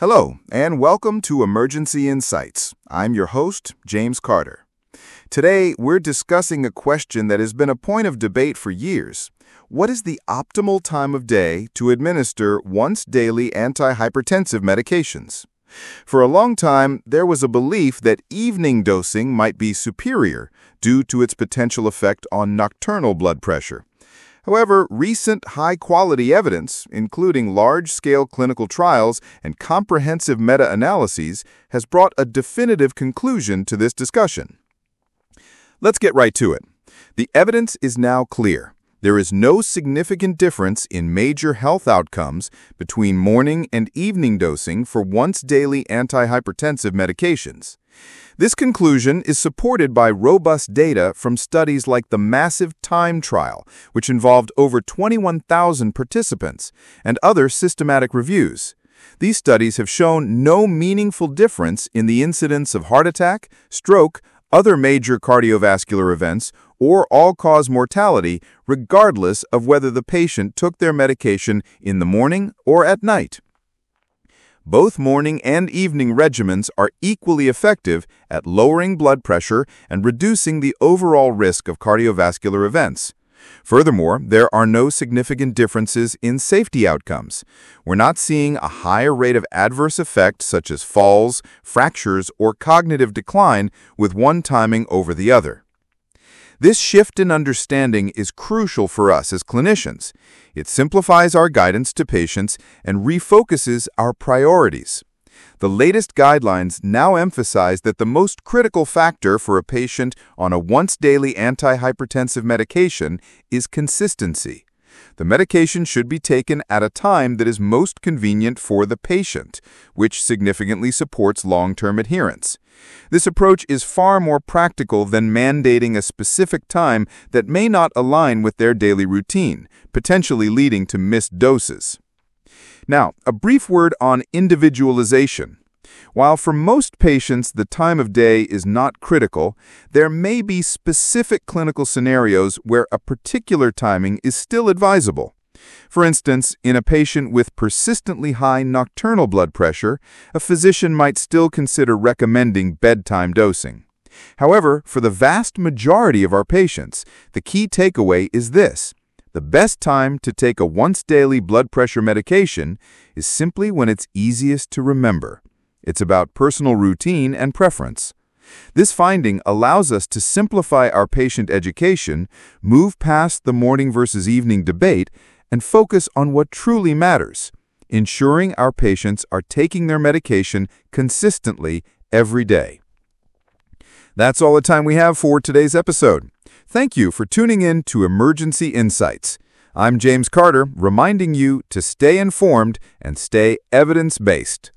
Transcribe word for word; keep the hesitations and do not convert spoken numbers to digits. Hello, and welcome to Emergency Insights. I'm your host, James Carter. Today, we're discussing a question that has been a point of debate for years. What is the optimal time of day to administer once-daily antihypertensive medications? For a long time, there was a belief that evening dosing might be superior due to its potential effect on nocturnal blood pressure. However, recent high-quality evidence, including large-scale clinical trials and comprehensive meta-analyses, has brought a definitive conclusion to this discussion. Let's get right to it. The evidence is now clear. There is no significant difference in major health outcomes between morning and evening dosing for once-daily antihypertensive medications. This conclusion is supported by robust data from studies like the massive TIME trial, which involved over twenty-one thousand participants, and other systematic reviews. These studies have shown no meaningful difference in the incidence of heart attack, stroke, other major cardiovascular events, or all-cause mortality, regardless of whether the patient took their medication in the morning or at night. Both morning and evening regimens are equally effective at lowering blood pressure and reducing the overall risk of cardiovascular events. Furthermore, there are no significant differences in safety outcomes. We're not seeing a higher rate of adverse effects such as falls, fractures, or cognitive decline with one timing over the other. This shift in understanding is crucial for us as clinicians. It simplifies our guidance to patients and refocuses our priorities. The latest guidelines now emphasize that the most critical factor for a patient on a once-daily antihypertensive medication is consistency. The medication should be taken at a time that is most convenient for the patient, which significantly supports long-term adherence. This approach is far more practical than mandating a specific time that may not align with their daily routine, potentially leading to missed doses. Now, a brief word on individualization. While for most patients the time of day is not critical, there may be specific clinical scenarios where a particular timing is still advisable. For instance, in a patient with persistently high nocturnal blood pressure, a physician might still consider recommending bedtime dosing. However, for the vast majority of our patients, the key takeaway is this. The best time to take a once-daily blood pressure medication is simply when it's easiest to remember. It's about personal routine and preference. This finding allows us to simplify our patient education, move past the morning versus evening debate, and focus on what truly matters, ensuring our patients are taking their medication consistently every day. That's all the time we have for today's episode. Thank you for tuning in to Emergency Insights. I'm James Carter, reminding you to stay informed and stay evidence-based.